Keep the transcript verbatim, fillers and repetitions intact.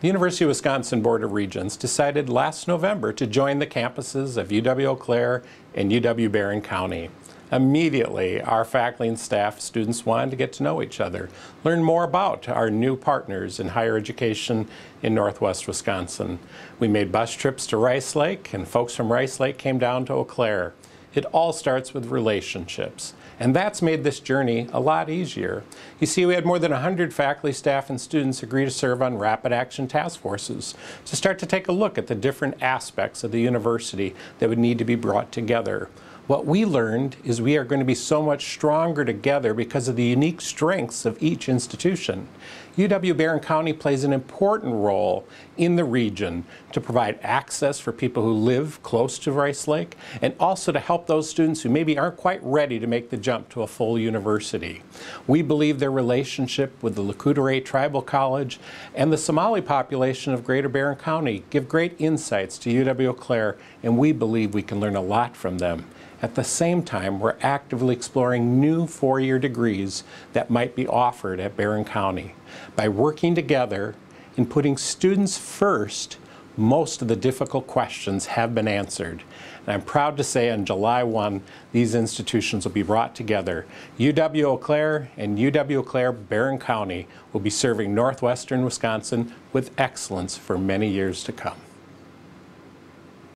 The University of Wisconsin Board of Regents decided last November to join the campuses of U W-Eau Claire and U W-Barron County. Immediately, our faculty and staff students wanted to get to know each other, learn more about our new partners in higher education in Northwest Wisconsin. We made bus trips to Rice Lake, and folks from Rice Lake came down to Eau Claire. It all starts with relationships, and that's made this journey a lot easier. You see, we had more than one hundred faculty, staff, and students agree to serve on rapid action task forces to start to take a look at the different aspects of the university that would need to be brought together. What we learned is we are going to be so much stronger together because of the unique strengths of each institution. U W-Barron County plays an important role in the region to provide access for people who live close to Rice Lake and also to help those students who maybe aren't quite ready to make the jump to a full university. We believe their relationship with the Lac Courte Oreilles Tribal College and the Somali population of Greater Barron County give great insights to U W-Eau Claire, and we believe we can learn a lot from them. At the same time, we're actively exploring new four-year degrees that might be offered at Barron County. By working together and putting students first, most of the difficult questions have been answered. And I'm proud to say on July first, these institutions will be brought together. U W-Eau Claire and U W-Eau Claire Barron County will be serving northwestern Wisconsin with excellence for many years to come.